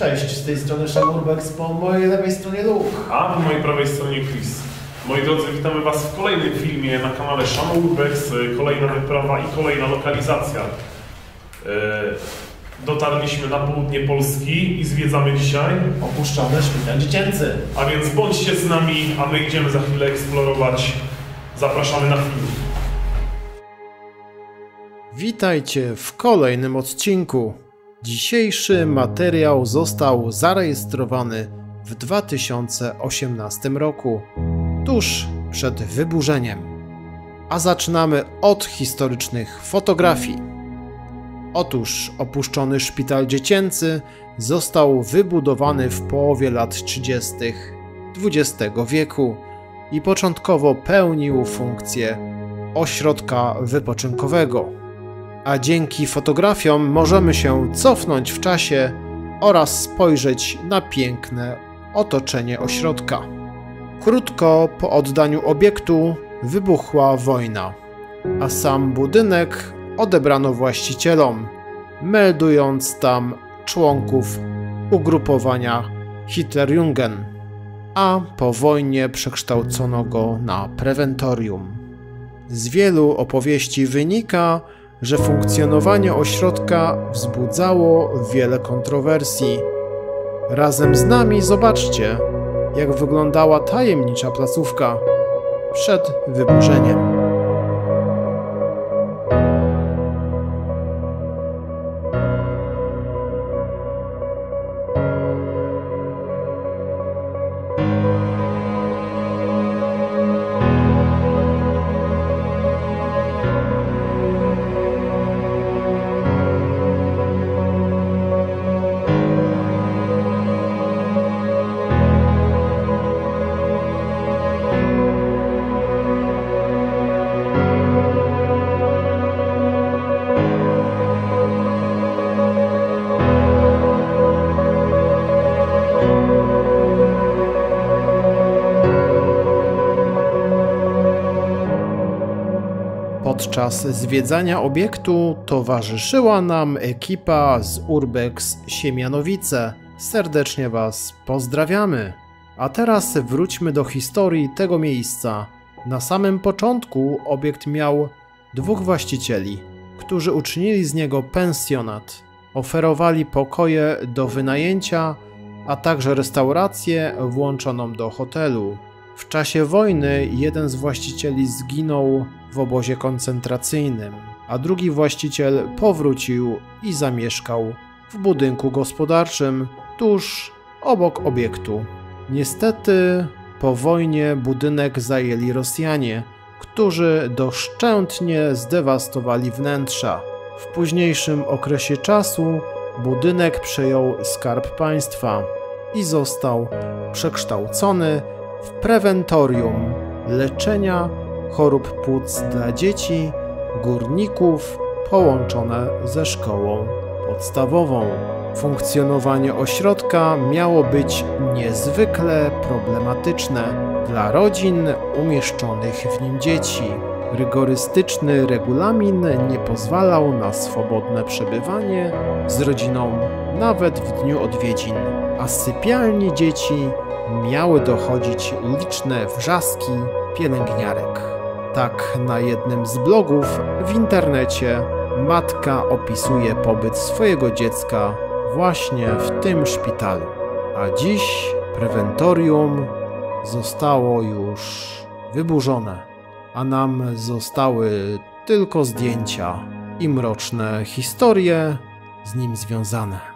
Cześć, z tej strony Szamurbex, po mojej lewej stronie Luke. A po mojej prawej stronie Chris. Moi drodzy, witamy Was w kolejnym filmie na kanale Szamurbex. Kolejna wyprawa i kolejna lokalizacja. Dotarliśmy na południe Polski i zwiedzamy dzisiaj. Opuszczamy szpital dziecięcy. A więc bądźcie z nami, a my idziemy za chwilę eksplorować. Zapraszamy na film. Witajcie w kolejnym odcinku. Dzisiejszy materiał został zarejestrowany w 2018 roku, tuż przed wyburzeniem. A zaczynamy od historycznych fotografii. Otóż opuszczony szpital dziecięcy został wybudowany w połowie lat 30. XX wieku i początkowo pełnił funkcję ośrodka wypoczynkowego. A dzięki fotografiom możemy się cofnąć w czasie oraz spojrzeć na piękne otoczenie ośrodka. Krótko po oddaniu obiektu wybuchła wojna, a sam budynek odebrano właścicielom, meldując tam członków ugrupowania Hitlerjungen, a po wojnie przekształcono go na prewentorium. Z wielu opowieści wynika, że funkcjonowanie ośrodka wzbudzało wiele kontrowersji. Razem z nami zobaczcie, jak wyglądała tajemnicza placówka przed wyburzeniem. Podczas zwiedzania obiektu towarzyszyła nam ekipa z Urbex Siemianowice. Serdecznie Was pozdrawiamy. A teraz wróćmy do historii tego miejsca. Na samym początku obiekt miał dwóch właścicieli, którzy uczynili z niego pensjonat. Oferowali pokoje do wynajęcia, a także restaurację włączoną do hotelu. W czasie wojny jeden z właścicieli zginął w obozie koncentracyjnym, a drugi właściciel powrócił i zamieszkał w budynku gospodarczym tuż obok obiektu. Niestety po wojnie budynek zajęli Rosjanie, którzy doszczętnie zdewastowali wnętrza. W późniejszym okresie czasu budynek przejął Skarb Państwa i został przekształcony w prewentorium leczenia chorób płuc dla dzieci, górników, połączone ze szkołą podstawową. Funkcjonowanie ośrodka miało być niezwykle problematyczne dla rodzin umieszczonych w nim dzieci. Rygorystyczny regulamin nie pozwalał na swobodne przebywanie z rodziną nawet w dniu odwiedzin, a z sypialni dzieci miały dochodzić liczne wrzaski pielęgniarek. Tak na jednym z blogów w internecie matka opisuje pobyt swojego dziecka właśnie w tym szpitalu. A dziś prewentorium zostało już wyburzone, a nam zostały tylko zdjęcia i mroczne historie z nim związane.